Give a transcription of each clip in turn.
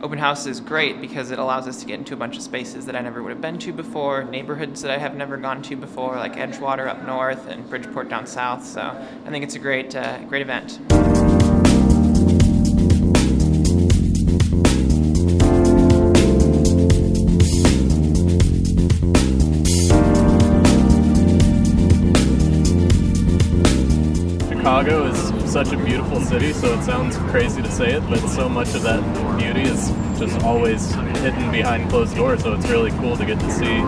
Open House is great because it allows us to get into a bunch of spaces that I never would have been to before, neighborhoods that I have never gone to before, like Edgewater up north and Bridgeport down south. So I think it's a great event. Chicago is such a beautiful city, so it sounds crazy to say it, but so much of that beauty is just always hidden behind closed doors, so it's really cool to get to see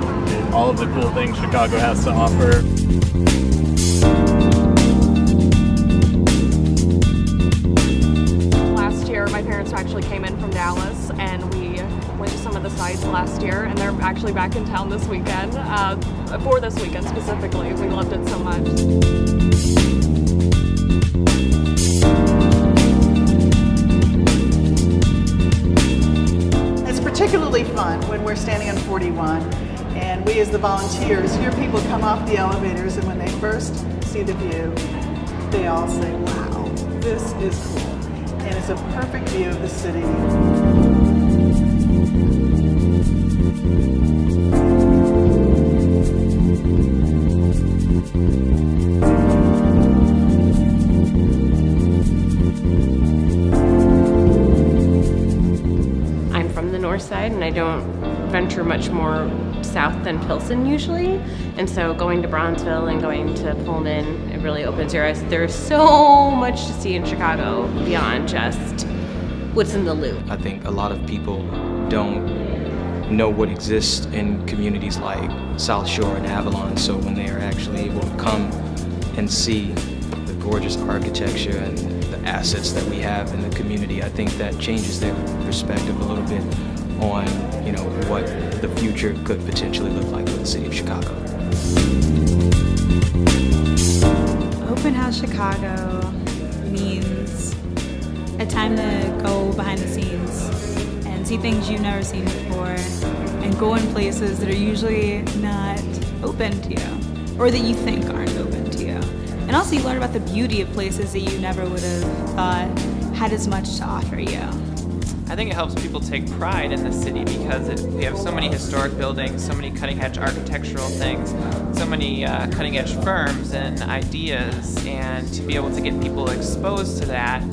all of the cool things Chicago has to offer. Last year, my parents actually came in from Dallas, and we went to some of the sites last year, and they're actually back in town this weekend, for this weekend specifically. We loved it so much. Particularly fun when we're standing on 41 and we as the volunteers hear people come off the elevators, and when they first see the view they all say, wow, this is cool, and it's a perfect view of the city. Side, and I don't venture much more south than Pilsen usually, and so going to Bronzeville and going to Pullman, it really opens your eyes. There's so much to see in Chicago beyond just what's in the Loop. I think a lot of people don't know what exists in communities like South Shore and Avalon, so when they are actually able to come and see the gorgeous architecture and the assets that we have in the community, I think that changes their perspective a little bit on, you know, what the future could potentially look like for the city of Chicago. Open House Chicago means a time to go behind the scenes and see things you've never seen before, and go in places that are usually not open to you, or that you think aren't open to you. And also you learn about the beauty of places that you never would have thought had as much to offer you. I think it helps people take pride in the city because we have so many historic buildings, so many cutting-edge architectural things, so many cutting-edge firms and ideas, and to be able to get people exposed to that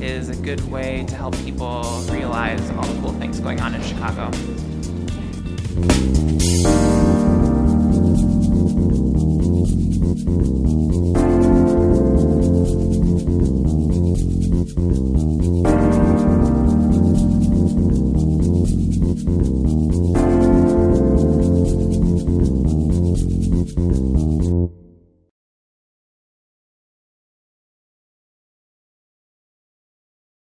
is a good way to help people realize all the cool things going on in Chicago.